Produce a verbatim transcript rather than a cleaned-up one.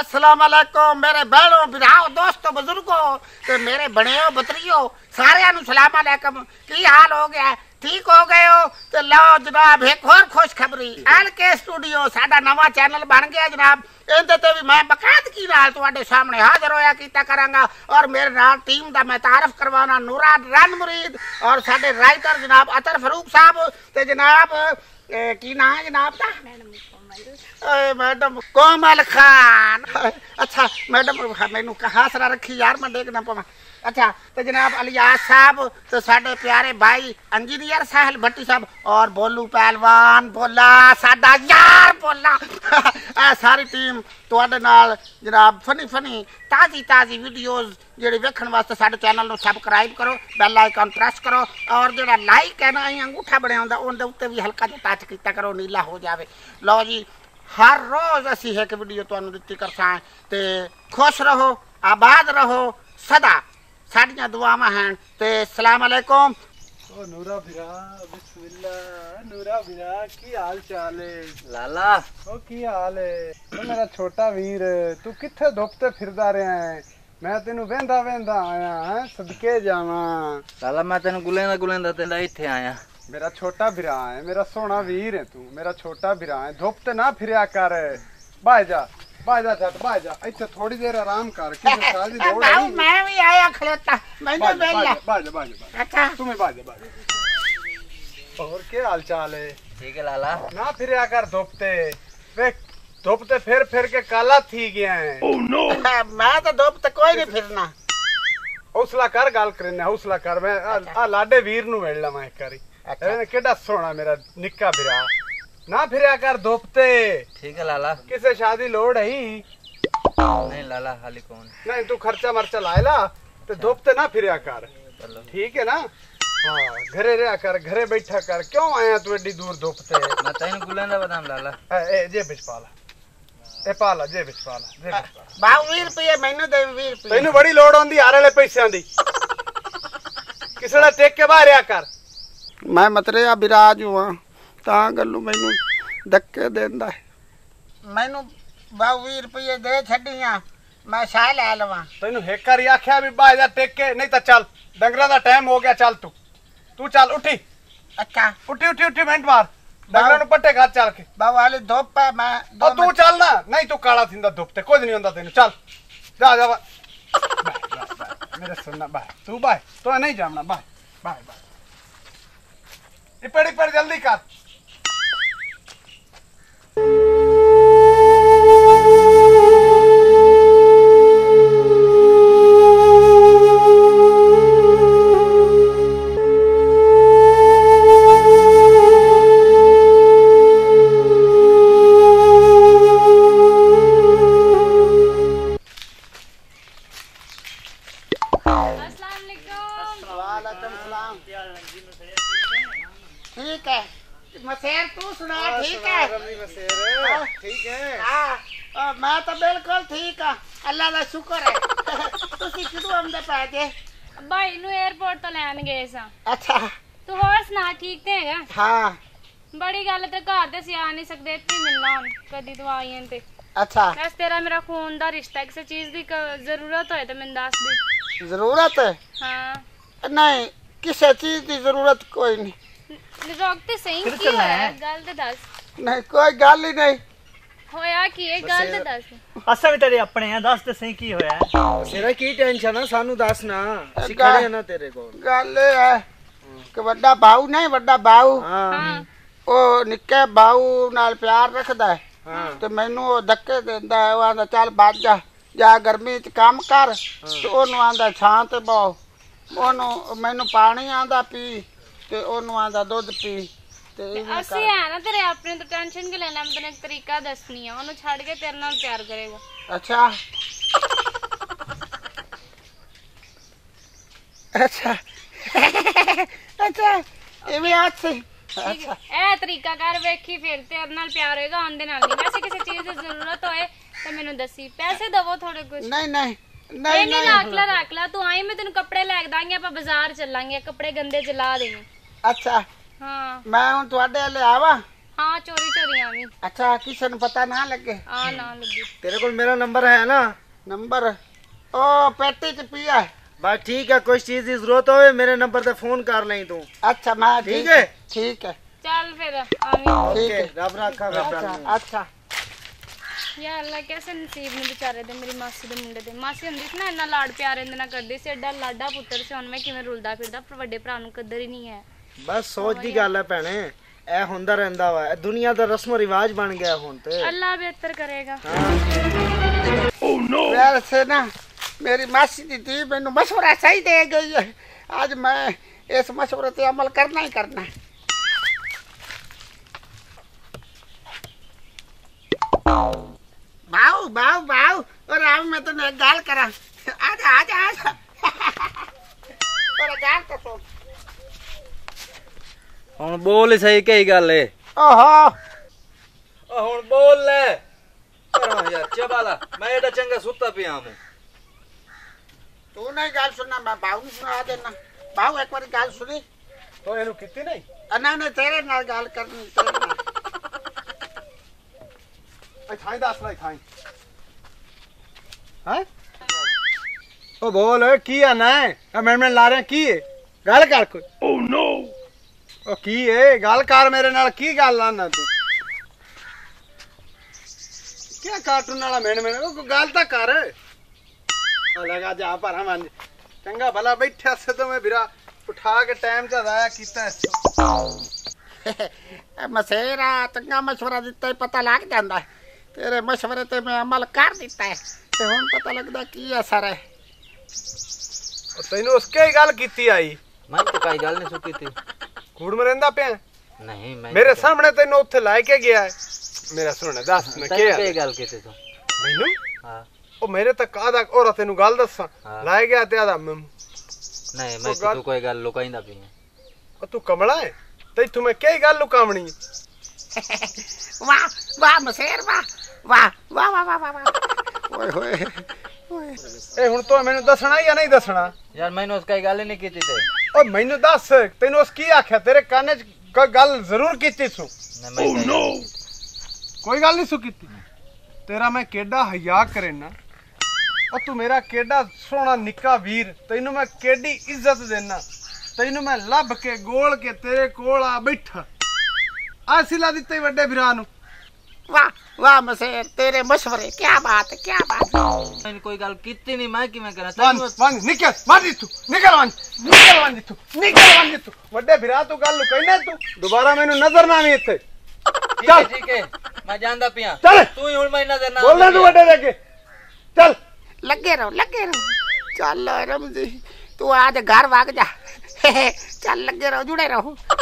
अस्सलाम वालेकुम मेरे बहनों बिराओ दोस्तों बुजुर्गो तो मेरे बड़ियों बतरियों सारे नु सलाम वालेकुम। की हाल हो गया ठीक हो गए हो तो लो जनाब एक और खुश खबरी एल के स्टूडियो साडा नवा चैनल बन गया जनाब। इनते ते भी मैं बकायदगी नाल तुहाडे सामने हाजिर होया कीता करांगा और मेरे नाल टीम दा मैं तारफ करवाना नूरा रन मुरीद और साडे राइटर जनाब अतर फरूक साहब ते जनाब की ना जनाब दा मैडम कोमल खान। अच्छा मैडम मैनू कहा सरा रखी यार मैं देखना पवा। अच्छा तो जनाब अलियास साहब तो साडे प्यारे भाई इंजीनियर साहिल भट्टी साहब और बोलू पहलवान बोला साडा यार बोला आ सारी टीम तुहाडे नाल जनाब फनी फनी ताज़ी ताज़ी वीडियोज़ जिहड़ी वेखण वास्ते साडे चैनल नू सबसक्राइब करो बेल आइकन प्रेस करो और जिहड़ा लाइक है ना अंगूठा बने आंदा उहदे उत्ते भी हल्का जिहा टच कीता करो नीला हो जावे। लो जी हर रोज़ असीं एक वीडियो तुहानू दित्ती करसां ते खुश रहो आबाद रहो सदा साड़िया दुआवां हैं ते सलाम अलैकुम। ओ नूरा बिरा बिस्मिल्लाह नूरा बिरा की हाल चाल है लाला। ओ की हाल है तो मेरा छोटा वीर तू किथे धोपते फिरदा रहा है मैं तेनू वेंदा वेंदा आया है सदके जावा लाला मैं तेनू गुलेंदा गुलेंदा तेंदा इथे आया। मेरा छोटा बिरा है मेरा सोना वीर है तू मेरा छोटा बिरा है धोपते ना फिरया कर बाय जा बाजा जा बाजा इथे थोड़ी देर आराम कर के साजी दौड़ आई मैं भी आया खलोता मैंने बेला बाजा बाजा। अच्छा तुम्हें बाजा बाजा और क्या हाल चाल है ठीक है लाला ना फिर आकर धोपते वे धोपते फिर फिर के काला थी गया है। ओह नो मैं तो धोपते कोई नहीं फिरना हौसला कर गाल करने हौसला कर मैं आ लाडे वीर नु मिल ला मैं करी केड़ा सोना मेरा निक्का बिरा ना फिर आकर धोपते ठीक है लाला किसे शादी लोड है नहीं लाला हाली कौन नहीं तू खर्चा मर्चा लायला तो धोपते ना फिर आकर ठीक है ना हाँ घरे रहा कर घरे बैठा कर क्यों आया तू एडी दूर धोपते मैं तैनू गुलांदा बदाम लाला ए जे बिचपाला ए पाला जे बिचपाला जे बिचपाला बावीर रुपए मैनू दे बीस रुपए तैनू बड़ी लोड होंदी आरे वाले पैसेयां दी किसड़ा टेक के बाहर आ कर मैं मतरेया विराज हुआ ਤਾਂ ਗੱਲੂ ਮੈਨੂੰ ਧੱਕੇ ਦਿੰਦਾ ਮੈਨੂੰ ਬਾਈ ਰੁਪਏ ਦੇ ਛੱਡੀਆਂ ਮੈਂ ਸਾਹ ਲੈ ਲਵਾਂ ਤੈਨੂੰ ਹੇਕਰ ਆਖਿਆ ਵੀ ਬਾਈ ਦਾ ਟੇਕੇ ਨਹੀਂ ਤਾਂ ਚੱਲ ਡੰਗਰਾਂ ਦਾ ਟਾਈਮ ਹੋ ਗਿਆ ਚੱਲ ਤੂੰ ਤੂੰ ਚੱਲ ਉੱਠੀ ਅੱਛਾ ਉੱਠੀ ਉੱਠੀ ਉੱਠੀ ਮਿੰਟ ਬਾਅਦ ਡੰਗਰਾਂ ਨੂੰ ਪੱਟੇ ਘਾਟ ਚੱਲ ਕੇ ਬਾਬਾ ਹਲੇ ਧੁੱਪ ਹੈ ਮੈਂ ਉਹ ਤੂੰ ਚੱਲ ਨਾ ਨਹੀਂ ਤੂੰ ਕਾਲਾ ਥਿੰਦਾ ਧੁੱਪ ਤੇ ਕੁਝ ਨਹੀਂ ਹੁੰਦਾ ਤੈਨੂੰ ਚੱਲ ਜਾ ਜਾ ਮੇਰੇ ਸੁਣਨਾ ਬਾਈ ਤੂੰ ਬਾਈ ਤੂੰ ਨਹੀਂ ਜਾਣਾ ਬਾਈ ਬਾਈ ਬਾਈ ਇਹ ਪੜੀ ਪੜ ਜਲਦੀ ਕਰ। हाँ बड़ी गल ते घर दे सिया नहीं सकदे इत्थे मिलना हुन कदी तो आईयां ते। अच्छा बस तेरा मेरा खून दा रिश्ता किसी चीज दी जरूरत होए ते मैं दस दी जरूरत है हां नहीं किसी चीज दी जरूरत कोई नहीं रोकते सही की है गल ते दस नहीं कोई गल ही नहीं होया की है गल ते दस असा भी तेरे अपने हैं दस ते सही की होया तेरा की टेंशन है सानू दस ना सिखड़े ना तेरे कोल गल है के बड़ा बाऊ नहीं बड़ा बाऊ हां ओ निक्के बाऊ नाल प्यार रखदा है हां ते मेनू ओ धक्के देंदा है ओ आंदा चल बाज जा जा गर्मी च काम कर ते ओनु आंदा छां ते बाऊ ओनु मेनू पानी आंदा पी ते ओनु आंदा दूध पी ते असि है ना तेरे अपने तो टेंशन के लेना मैं तने एक तरीका दसनी है ओनु छाड़ के तेरे नाल प्यार करेगा। अच्छा अच्छा अच्छा ये भी आज से अच्छा ए तरीका कर वेखी फिर तेरे नाल प्यार होएगा आंदे नाल नहीं वैसे किसी चीज दी जरूरत होए ते मेनू दसी पैसे दवो थोड़े कुछ नहीं नहीं नहीं नहीं राखला राखला तू आई मैं तेनू कपड़े ले के दांगे आपा बाजार चलांगे कपड़े गंदे जला देंगे। अच्छा हां मैं हुन तुहाडे ले आवा हाँ चोरी चोरी आमी। अच्छा किसी को पता ना लगे। हाँ ना लगे। तेरे को मेरा नंबर है ना? नंबर ओ पेटी के पिया बस ठीक है। कोई चीज की जरूरत हो मेरे नंबर पे फोन कर ले तू। अच्छा मैं ठीक है ठीक है चल फिर आमीन। रब रखा रब रखा। अच्छा यार अल्लाह कैसे नसीब ने बेचारे दे मेरी मासी दे मुंडे दे। मासी हुंदी सी ना इन्ना लाड प्यार इंदे ना करदी सी। एडा लाडा पुत्तर सी हुन मैं किवें रुलदा फिरदा पर वड्डे भरा नूं कदर ही नहीं है। बस सोच दी गल है भैणे ऐ हुंदा रहिंदा वा। दुनिया दा रस्म रिवाज बन गया हुन ते। अल्लाह बेहतर करेगा। ओह नो वैसे ना मेरी मासी दीदी मैनू मशवरा सही दे गई है। आज मैं इस मशवरे ते अमल करना ही करना है। बाऊ बाऊ बाऊ और आओ मैं तो एक गाल करा। आजा आजा आजा और गाल तो तो हुन बोल सही कही गल है। ओहो ओ हुन बोल ले अरे यार चबाला मैं एडा चंगा सुत्ता पिया हूं। तू नहीं गाल सुनना मैं बाऊ नहीं सुना देना। बाऊ एक बार गाल सुनी तो एनु कितनी नहीं अना ने तेरे नाल गाल करनी तेरे खाई दास लाई खाई हैं ओ बोल की है ना अमेंडमेंट ला रहे की है गल कर कोई। ओह नो ओ की है गल कर मेरे नाल की गल लाना तू क्या कार्टून वाला अमेंडमेंट ओ गल तो कर लगा जा पर हम चंगा भला बैठा से तो मैं बिरा उठा के टाइम च आया कीता मसेरा चंगा मशवरा दिता पता लग जांदा है। तेरे मशवरे ते मैं अमल कर दिता है ते हुन पता लगदा की असर है। तैनू उसके ही गल कीती आई मैं तो काई गल नहीं सुकीती। कूड़ मरेंदा पे नहीं मैं मेरे सामने तैनू उथे लाए के गया है। मेरा सुनने दस मैं के के गल कीती तू मैनू। हां ओ मेरे तक आदा और तैनू गल दसा लाए गया ते आदा मैं नहीं मैं तू कोई गल लुकाइंदा पे ओ तू कमला है तैथू मैं के गल लुकावणी। वाह वाह मसेर वाह वाह वाह वाह वाह वाह ओए होए ओए ए हुन तो मेनू दसना या नहीं दसना यार मैंने उसकी गल नहीं कीती ते ओ मैनू दस तैनू उस की आख्या तेरे काने च गल जरूर कीती सु नहीं मैं नो कोई गल नहीं सु कीती। तेरा मैं केडा हया करेना ओ तू मेरा केडा सोना निक्का वीर तैनू मैं केडी इज्जत देना। तैनू मैं लब के गोल के तेरे कोल आ बैठा आसिला दिते बड़े भरा नु। वाह वाह मसेर तेरे मशवरे क्या बात क्या बात। मैंने कोई गल कीती नहीं मैं किवें करा तू वन निकल मारी तू निकल वन निकल वन तू निकल वन तू बड़े भिरा तू गल कहना तू दोबारा मेनू नजर ना आवी इथे। चल ठीक है मैं जानदा पिया चल तू ही हुन मैं नजर ना बोलना तू बड़े लगे चल लगे रहो लगे रहो। चल रमजी तू आज घर भाग जा चल लगे रहो जुड़े रहो।